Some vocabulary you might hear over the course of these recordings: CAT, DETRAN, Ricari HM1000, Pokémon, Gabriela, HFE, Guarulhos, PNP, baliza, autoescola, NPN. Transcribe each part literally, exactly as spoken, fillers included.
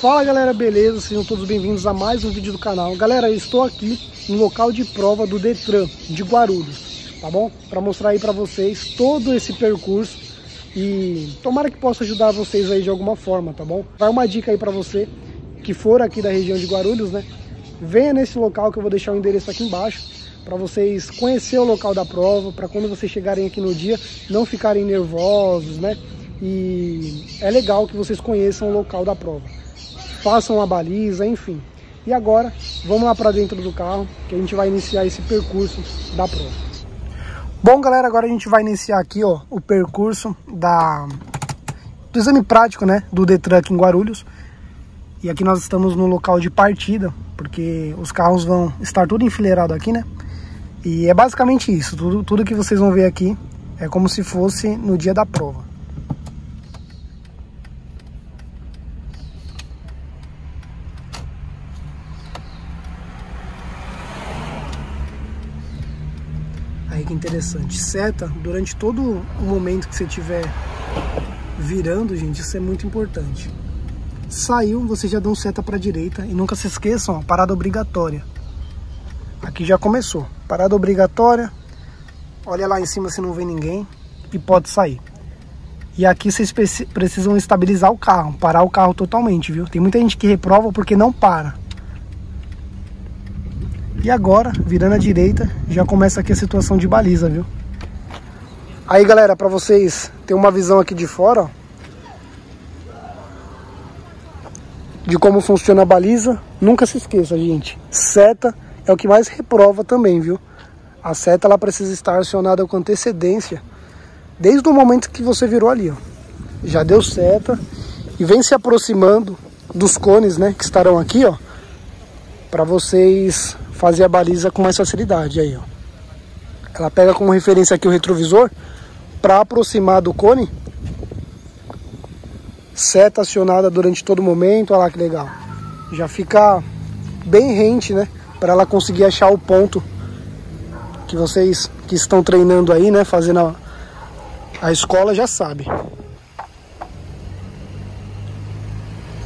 Fala galera, beleza? Sejam todos bem-vindos a mais um vídeo do canal. Galera, eu estou aqui no local de prova do DETRAN de Guarulhos, tá bom? Para mostrar aí para vocês todo esse percurso e tomara que possa ajudar vocês aí de alguma forma, tá bom? Vai uma dica aí para você que for aqui da região de Guarulhos, né? Venha nesse local que eu vou deixar o endereço aqui embaixo para vocês conhecer o local da prova, para quando vocês chegarem aqui no dia não ficarem nervosos, né? E é legal que vocês conheçam o local da prova. Façam a baliza, enfim. E agora, vamos lá para dentro do carro, que a gente vai iniciar esse percurso da prova. Bom, galera, agora a gente vai iniciar aqui, ó, o percurso da... do exame prático, né, do DETRAN aqui em Guarulhos. E aqui nós estamos no local de partida, porque os carros vão estar tudo enfileirado aqui, né? E é basicamente isso, tudo, tudo que vocês vão ver aqui é como se fosse no dia da prova. Que interessante, seta durante todo o momento que você estiver virando, gente, isso é muito importante. Saiu, vocês já dão seta para a direita e nunca se esqueçam, ó, parada obrigatória. Aqui já começou, parada obrigatória, olha lá em cima se não vê ninguém e pode sair. E aqui vocês precisam estabilizar o carro, parar o carro totalmente, viu? Tem muita gente que reprova porque não para. E agora, virando à direita, já começa aqui a situação de baliza, viu? Aí, galera, pra vocês terem uma visão aqui de fora, ó, de como funciona a baliza, nunca se esqueça, gente. Seta é o que mais reprova também, viu? A seta, ela precisa estar acionada com antecedência desde o momento que você virou ali, ó. Já deu seta e vem se aproximando dos cones, né, que estarão aqui, ó, pra vocês... fazer a baliza com mais facilidade aí, ó. Ela pega como referência aqui o retrovisor para aproximar do cone. Seta acionada durante todo momento, olha lá que legal. Já fica bem rente, né? Para ela conseguir achar o ponto que vocês que estão treinando aí, né? Fazendo a, a escola já sabe.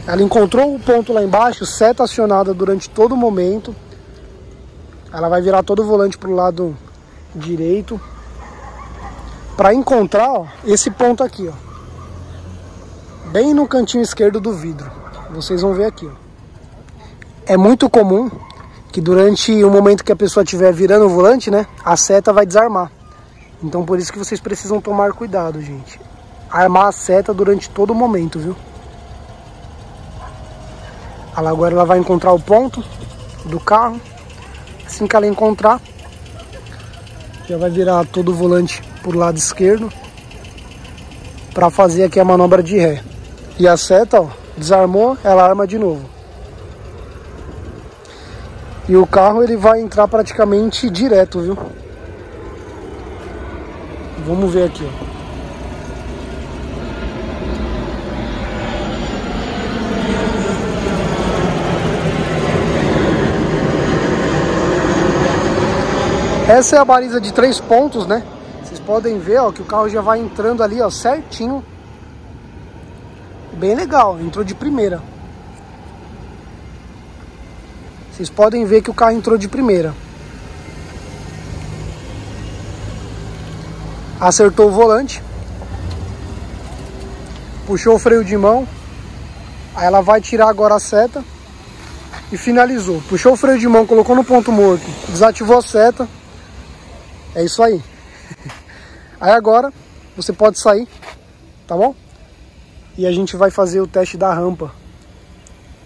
Ela encontrou o ponto lá embaixo, seta acionada durante todo momento. Ela vai virar todo o volante para o lado direito para encontrar, ó, esse ponto aqui, ó, bem no cantinho esquerdo do vidro. Vocês vão ver aqui, ó. É muito comum que durante o momento que a pessoa estiver virando o volante, né, a seta vai desarmar. Então por isso que vocês precisam tomar cuidado, gente. Armar a seta durante todo o momento, viu? Ela agora ela vai encontrar o ponto do carro. Assim que ela encontrar, já vai virar todo o volante para o lado esquerdo para fazer aqui a manobra de ré. E a seta, ó, desarmou, ela arma de novo. E o carro ele vai entrar praticamente direto, viu? Vamos ver aqui, ó. Essa é a baliza de três pontos, né? Vocês podem ver, ó, que o carro já vai entrando ali, ó, certinho. Bem legal, entrou de primeira. Vocês podem ver que o carro entrou de primeira. Acertou o volante. Puxou o freio de mão. Aí ela vai tirar agora a seta. E finalizou. Puxou o freio de mão, colocou no ponto morto. Desativou a seta. É isso aí. Aí agora você pode sair, tá bom? E a gente vai fazer o teste da rampa.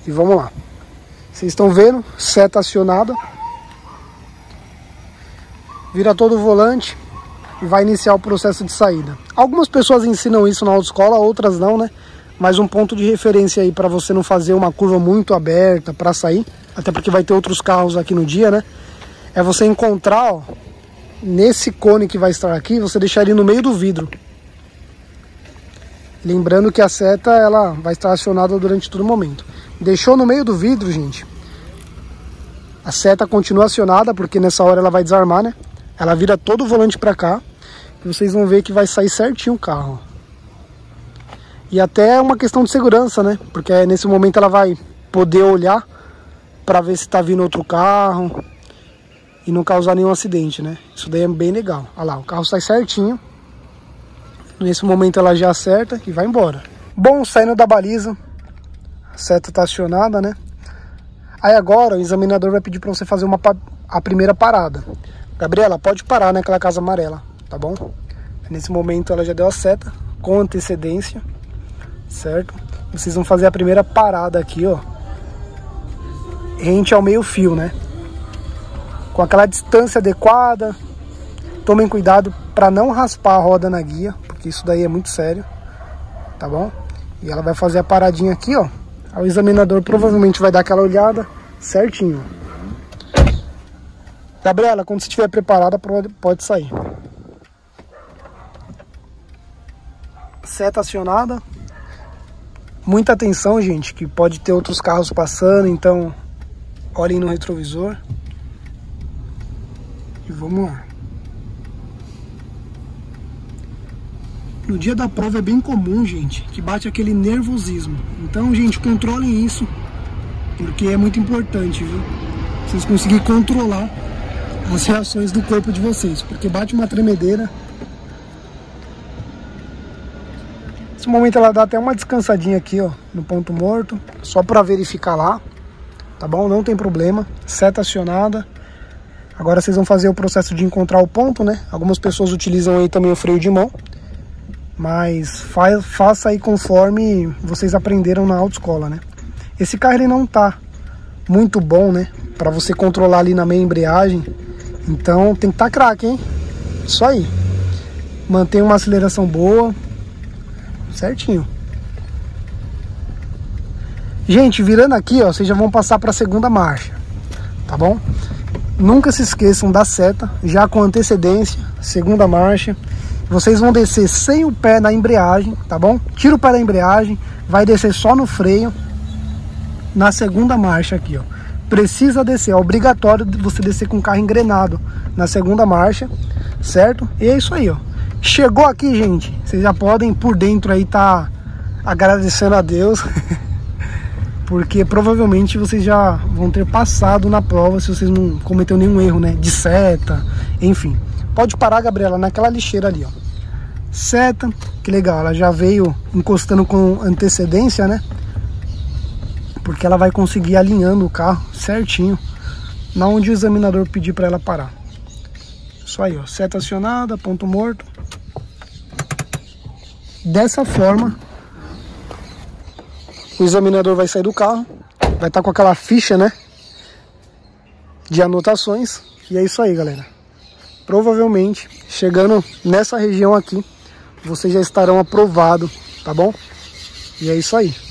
E vamos lá. Vocês estão vendo? Seta acionada. Vira todo o volante e vai iniciar o processo de saída. Algumas pessoas ensinam isso na autoescola, outras não, né? Mas um ponto de referência aí para você não fazer uma curva muito aberta para sair, até porque vai ter outros carros aqui no dia, né? É você encontrar, ó, nesse cone que vai estar aqui, você deixar ele no meio do vidro. Lembrando que a seta ela vai estar acionada durante todo o momento. Deixou no meio do vidro, gente. A seta continua acionada, porque nessa hora ela vai desarmar, né? Ela vira todo o volante para cá. E vocês vão ver que vai sair certinho o carro. E até uma questão de segurança, né? Porque nesse momento ela vai poder olhar para ver se tá vindo outro carro e não causar nenhum acidente, né? Isso daí é bem legal. Olha lá, o carro sai certinho. Nesse momento ela já acerta e vai embora. Bom, saindo da baliza, a seta tá acionada, né? Aí agora o examinador vai pedir para você fazer uma, a primeira parada. Gabriela, pode parar naquela casa amarela, tá bom? Nesse momento ela já deu a seta com antecedência, certo? Vocês vão fazer a primeira parada aqui, ó, rente ao meio fio, né? Com aquela distância adequada. Tomem cuidado para não raspar a roda na guia, porque isso daí é muito sério, tá bom? E ela vai fazer a paradinha aqui, ó. O examinador provavelmente vai dar aquela olhada certinho. Gabriela, quando você estiver preparada, pode sair. Seta acionada. Muita atenção, gente, que pode ter outros carros passando, então olhem no retrovisor. E vamos lá. No dia da prova é bem comum, gente, que bate aquele nervosismo. Então, gente, controlem isso, porque é muito importante, viu? Vocês conseguirem controlar as reações do corpo de vocês, porque bate uma tremedeira. Nesse momento ela dá até uma descansadinha aqui, ó, no ponto morto, só para verificar lá, tá bom? Não tem problema, seta acionada. Agora vocês vão fazer o processo de encontrar o ponto, né? Algumas pessoas utilizam aí também o freio de mão. Mas fa faça aí conforme vocês aprenderam na autoescola, né? Esse carro ele não tá muito bom, né? Pra você controlar ali na meia embreagem. Então tem que estar craque, hein? Isso aí. Mantém uma aceleração boa. Certinho. Gente, virando aqui, ó, vocês já vão passar pra segunda marcha. Tá bom? Nunca se esqueçam da seta. Já com antecedência. Segunda marcha. Vocês vão descer sem o pé na embreagem, tá bom? Tira o pé da embreagem, vai descer só no freio. Na segunda marcha aqui, ó. Precisa descer, é obrigatório você descer com o carro engrenado na segunda marcha, certo? E é isso aí, ó. Chegou aqui, gente, vocês já podem por dentro aí tá agradecendo a Deus. Porque provavelmente vocês já vão ter passado na prova se vocês não cometeram nenhum erro, né? De seta, enfim. Pode parar, Gabriela, naquela lixeira ali, ó. Seta, que legal, ela já veio encostando com antecedência, né? Porque ela vai conseguir alinhando o carro certinho na onde o examinador pedir para ela parar. Isso aí, ó, seta acionada, ponto morto. Dessa forma, o examinador vai sair do carro, vai estar com aquela ficha, né? De anotações, e é isso aí, galera. Provavelmente, chegando nessa região aqui, vocês já estarão aprovados, tá bom? E é isso aí.